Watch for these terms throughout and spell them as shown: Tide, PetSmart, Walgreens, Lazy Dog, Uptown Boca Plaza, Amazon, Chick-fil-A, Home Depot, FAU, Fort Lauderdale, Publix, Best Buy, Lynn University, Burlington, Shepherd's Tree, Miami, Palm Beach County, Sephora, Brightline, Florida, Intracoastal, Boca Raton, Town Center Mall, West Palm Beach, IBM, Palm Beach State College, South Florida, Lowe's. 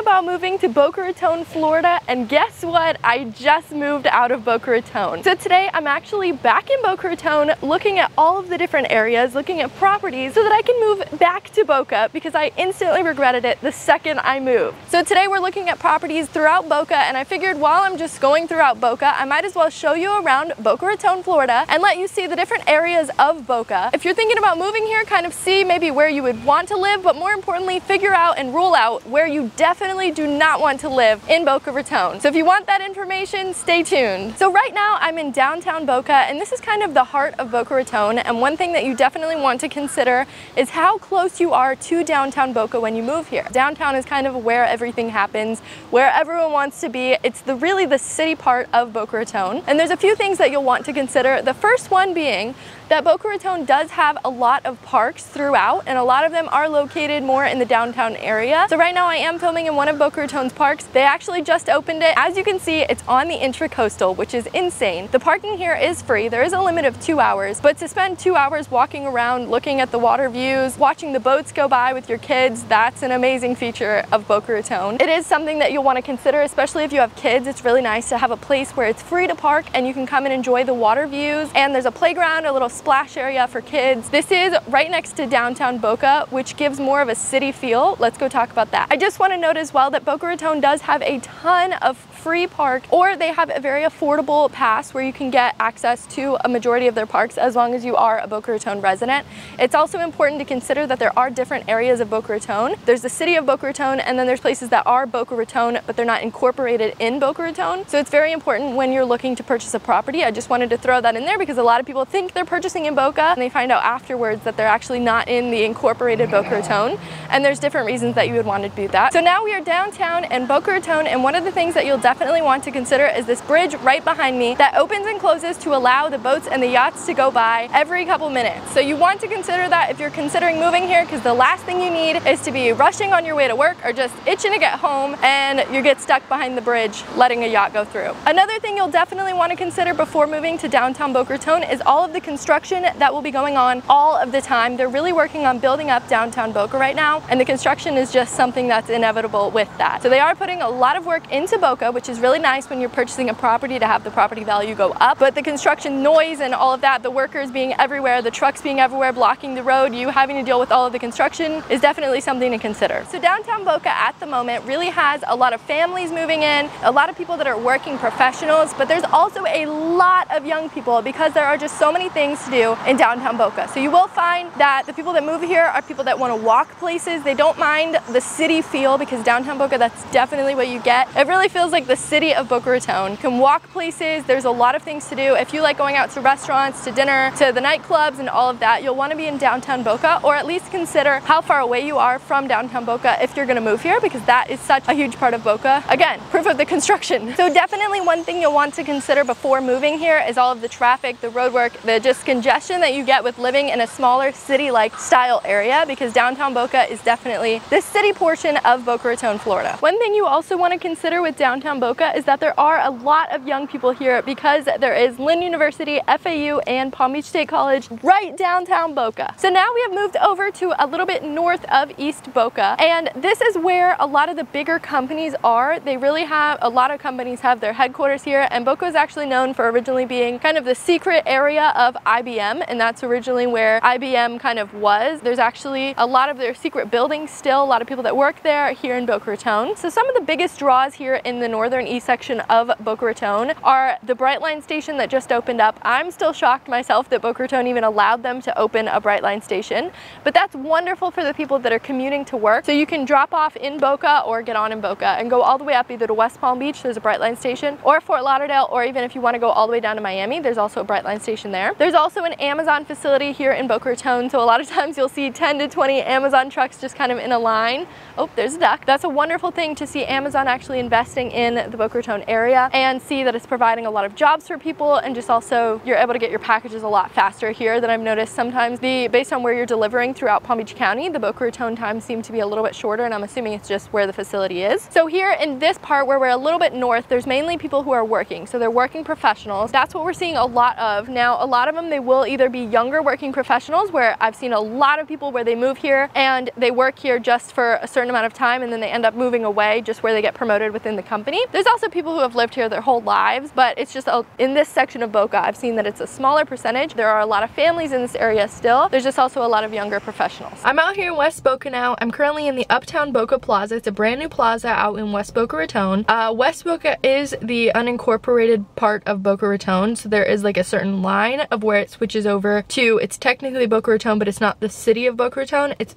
about moving to Boca Raton, Florida, and guess what? I just moved out of Boca Raton. So today I'm actually back in Boca Raton looking at all of the different areas, looking at properties so that I can move back to Boca because I instantly regretted it the second I moved. So today we're looking at properties throughout Boca, and I figured while I'm just going throughout Boca, I might as well show you around Boca Raton, Florida, and let you see the different areas of Boca. If you're thinking about moving here, kind of see maybe where you would want to live, but more importantly, figure out and rule out where you definitely do not want to live in Boca Raton. So if you want that information, stay tuned. So right now I'm in downtown Boca, and this is kind of the heart of Boca Raton, and one thing that you definitely want to consider is how close you are to downtown Boca when you move here. Downtown is kind of where everything happens, where everyone wants to be. It's really the city part of Boca Raton, and there's a few things that you'll want to consider. The first one being that Boca Raton does have a lot of parks throughout, and a lot of them are located more in the downtown area. So right now I am filming in one of Boca Raton's parks. They actually just opened it. As you can see, it's on the Intracoastal, which is insane. The parking here is free. There is a limit of 2 hours, but to spend 2 hours walking around, looking at the water views, watching the boats go by with your kids, that's an amazing feature of Boca Raton. It is something that you'll want to consider, especially if you have kids. It's really nice to have a place where it's free to park and you can come and enjoy the water views, and there's a playground, a little splash area for kids. This is right next to downtown Boca, which gives more of a city feel. Let's go talk about that. I just want to note as well that Boca Raton does have a ton of free park, or they have a very affordable pass where you can get access to a majority of their parks as long as you are a Boca Raton resident. It's also important to consider that there are different areas of Boca Raton. There's the city of Boca Raton, and then there's places that are Boca Raton, but they're not incorporated in Boca Raton. So it's very important when you're looking to purchase a property. I just wanted to throw that in there because a lot of people think they're purchasing in Boca and they find out afterwards that they're actually not in the incorporated Boca Raton, and there's different reasons that you would want to do that. So now we are downtown and Boca Raton, and one of the things that you'll definitely want to consider is this bridge right behind me that opens and closes to allow the boats and the yachts to go by every couple minutes. So you want to consider that if you're considering moving here, because the last thing you need is to be rushing on your way to work or just itching to get home and you get stuck behind the bridge letting a yacht go through. Another thing you'll definitely want to consider before moving to downtown Boca Raton is all of the construction that will be going on all of the time. They're really working on building up downtown Boca right now, and the construction is just something that's inevitable with that. So they are putting a lot of work into Boca, which is really nice when you're purchasing a property to have the property value go up, but the construction noise and all of that, the workers being everywhere, the trucks being everywhere, blocking the road, you having to deal with all of the construction is definitely something to consider. So downtown Boca at the moment really has a lot of families moving in, a lot of people that are working professionals, but there's also a lot of young people because there are just so many things to do in downtown Boca. So you will find that the people that move here are people that want to walk places. They don't mind the city feel, because downtown Boca, that's definitely what you get. It really feels like the city of Boca Raton. You can walk places, there's a lot of things to do. If you like going out to restaurants, to dinner, to the nightclubs and all of that, you'll want to be in downtown Boca, or at least consider how far away you are from downtown Boca if you're going to move here, because that is such a huge part of Boca. Again, proof of the construction. So definitely one thing you'll want to consider before moving here is all of the traffic, the roadwork, the just congestion that you get with living in a smaller city-like style area, because downtown Boca is definitely the city portion of Boca Raton, Florida. One thing you also want to consider with downtown Boca is that there are a lot of young people here because there is Lynn University, FAU, and Palm Beach State College right downtown Boca. So now we have moved over to a little bit north of East Boca, and this is where a lot of the bigger companies are. They really have, a lot of companies have their headquarters here, and Boca is actually known for originally being kind of the secret area of IBM, and that's originally where IBM kind of was. There's actually a lot of their secret buildings still, a lot of people that work there here in Boca Raton. So some of the biggest draws here in the northern east section of Boca Raton are the Brightline station that just opened up. I'm still shocked myself that Boca Raton even allowed them to open a Brightline station, but that's wonderful for the people that are commuting to work. So you can drop off in Boca or get on in Boca and go all the way up either to West Palm Beach, there's a Brightline station, or Fort Lauderdale, or even if you want to go all the way down to Miami, there's also a Brightline station there. There's also an Amazon facility here in Boca Raton, so a lot of times you'll see 10 to 20 Amazon trucks just kind of in a line. Oh, there's a duck. That's a wonderful thing to see Amazon actually investing in the Boca Raton area and see that it's providing a lot of jobs for people, and just also you're able to get your packages a lot faster here than I've noticed. Sometimes based on where you're delivering throughout Palm Beach County, the Boca Raton times seem to be a little bit shorter, and I'm assuming it's just where the facility is. So here in this part where we're a little bit north, there's mainly people who are working. So they're working professionals. That's what we're seeing a lot of. Now, a lot of them, they will either be younger working professionals, where I've seen a lot of people where they move here and they work here just for a certain amount of time and then they end up moving away, just where they get promoted within the company. There's also people who have lived here their whole lives, but it's just in this section of Boca, I've seen that it's a smaller percentage. There are a lot of families in this area still. There's just also a lot of younger professionals. I'm out here in West Boca now. I'm currently in the Uptown Boca Plaza. It's a brand new plaza out in West Boca Raton. West Boca is the unincorporated part of Boca Raton, so there is like a certain line of where it switches over to, it's technically Boca Raton, but it's not the city of Boca Raton. It's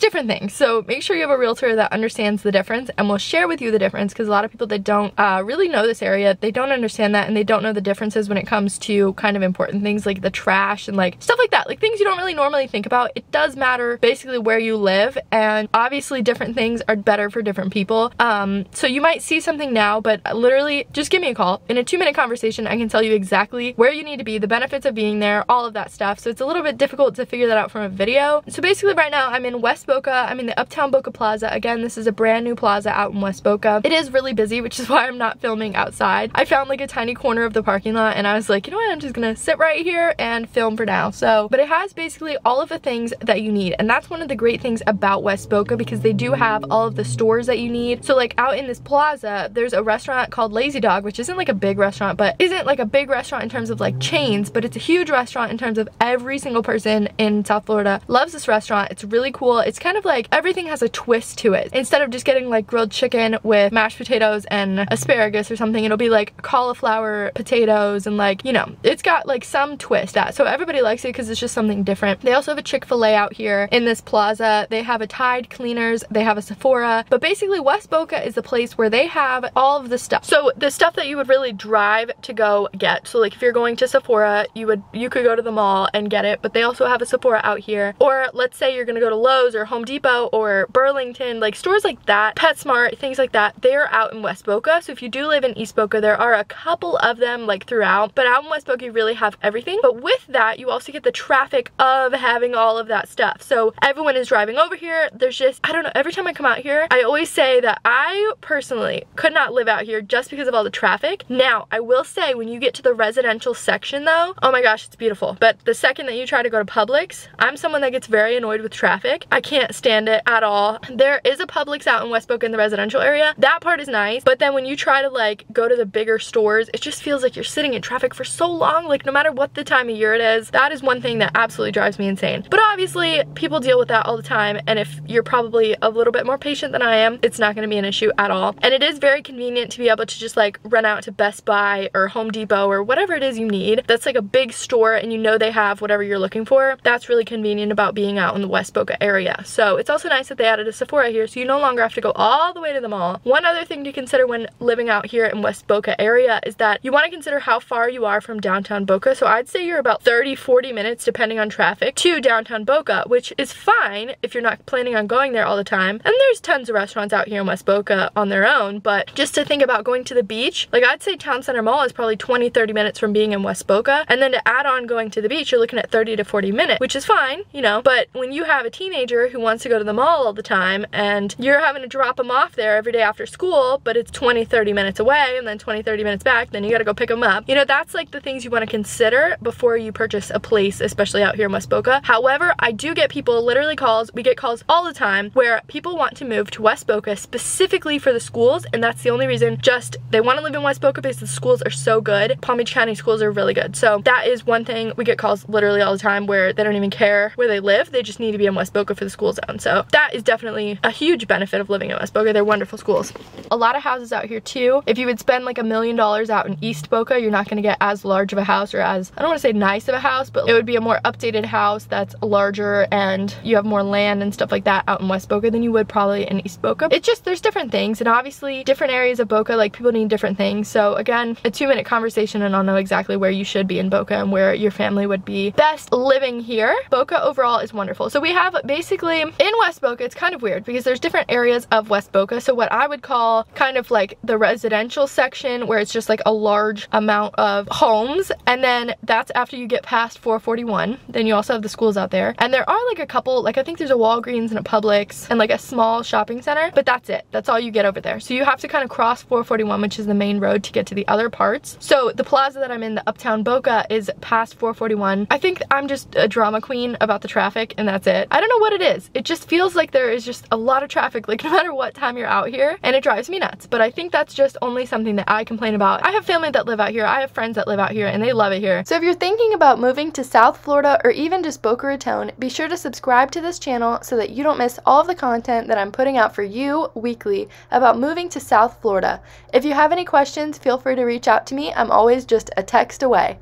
different things. So make sure you have a realtor that understands the difference and will share with you the difference, because a lot of people that don't really know this area, they don't understand that and they don't know the differences when it comes to kind of important things like the trash and like stuff like that, like things you don't really normally think about. It does matter basically where you live, and obviously different things are better for different people. So you might see something now, but literally just give me a call. In a 2-minute conversation, I can tell you exactly where you need to be, the benefits of being there, all of that stuff. So it's a little bit difficult to figure that out from a video. So basically right now I'm in West Boca. I'm in the Uptown Boca Plaza. Again, this is a brand new plaza out in West Boca. It is really busy, which is why I'm not filming outside. I found like a tiny corner of the parking lot and I was like, you know what, I'm just gonna sit right here and film for now. So, but it has basically all of the things that you need. And that's one of the great things about West Boca, because they do have all of the stores that you need. So like out in this plaza, there's a restaurant called Lazy Dog, which isn't like a big restaurant, but isn't like a big restaurant in terms of like chains, but it's a huge restaurant in terms of every single person in South Florida loves this restaurant. It's really cool. It's kind of like everything has a twist to it. Instead of just getting like grilled chicken with mashed potatoes and asparagus or something, it'll be like cauliflower potatoes and like, you know, it's got like some twist that. So everybody likes it because it's just something different. They also have a Chick-fil-A out here in this plaza. They have a Tide cleaners, they have a Sephora, but basically West Boca is the place where they have all of the stuff. So the stuff that you would really drive to go get. So like if you're going to Sephora, you could go to the mall and get it, but they also have a Sephora out here. Or let's say you're gonna go to Lowe's or Home Depot or Burlington, like stores like that, PetSmart, things like that, they're out in West Boca. So if you do live in East Boca, there are a couple of them like throughout, but out in West Boca you really have everything. But with that, you also get the traffic of having all of that stuff. So everyone is driving over here. There's just, I don't know, every time I come out here, I always say that I personally could not live out here just because of all the traffic. Now, I will say when you get to the residential section though, oh my gosh, it's beautiful. But the second that you try to go to Publix, I'm someone that gets very annoyed with traffic. I can't stand it at all. There is a Publix out in West Boca in the residential area. That part is nice, but then when you try to like go to the bigger stores, it just feels like you're sitting in traffic for so long, like no matter what the time of year it is. That is one thing that absolutely drives me insane. But obviously, people deal with that all the time, and if you're probably a little bit more patient than I am, it's not gonna be an issue at all. And it is very convenient to be able to just like run out to Best Buy or Home Depot or whatever it is you need. That's like a big store and you know they have whatever you're looking for. That's really convenient about being out in the West Boca area. So it's also nice that they added a Sephora here, so you no longer have to go all the way to the mall. One other thing to consider when living out here in West Boca area is that you want to consider how far you are from downtown Boca. So I'd say you're about 30-40 minutes depending on traffic to downtown Boca, which is fine if you're not planning on going there all the time. And there's tons of restaurants out here in West Boca on their own, but just to think about going to the beach, like I'd say Town Center Mall is probably 20-30 minutes from being in West Boca, and then to add on going to the beach, you're looking at 30-40 minutes, which is fine, you know. But when you have a teenager who wants to go to the mall all the time and you're having to drop them off there every day after school, but it's 20-30 minutes away and then 20-30 minutes back, then you gotta go pick them up. You know, that's like the things you want to consider before you purchase a place, especially out here in West Boca. However, I do get people literally calls, we get calls all the time where people want to move to West Boca specifically for the schools, and that's the only reason. Just they want to live in West Boca because the schools are so good. Palm Beach County schools are really good. So that is one thing, we get calls literally all the time where they don't even care where they live, they just need to be in West Boca for the school zone. So that is definitely a huge benefit of living in West Boca. They're wonderful schools. A lot of houses out here too. If you would spend like $1 million out in East Boca, you're not gonna get as large of a house, or as, I don't want to say nice of a house, but it would be a more updated house that's larger and you have more land and stuff like that out in West Boca than you would probably in East Boca. It's just, there's different things, and obviously different areas of Boca, like people need different things. So again, a 2-minute conversation and I'll know exactly where you should be in Boca and where your family would be best living here. Boca overall is wonderful. So we have basically in West Boca, it's kind of weird because there's different areas of West Boca. So what I would call kind of like the residential section where it's just like a large amount of homes, and then that's after you get past 441. Then you also have the schools out there, and there are like a couple, like I think there's a Walgreens and a Publix and like a small shopping center, but that's it. That's all you get over there. So you have to kind of cross 441, which is the main road, to get to the other parts. So the plaza that I'm in, the Uptown Boca, is past past 441. I think I'm just a drama queen about the traffic and that's it. I don't know what it is. It just feels like there is just a lot of traffic, like no matter what time you're out here, and it drives me nuts. But I think that's just only something that I complain about. I have family that live out here. I have friends that live out here and they love it here. So if you're thinking about moving to South Florida or even just Boca Raton, be sure to subscribe to this channel so that you don't miss all of the content that I'm putting out for you weekly about moving to South Florida. If you have any questions, feel free to reach out to me. I'm always just a text away.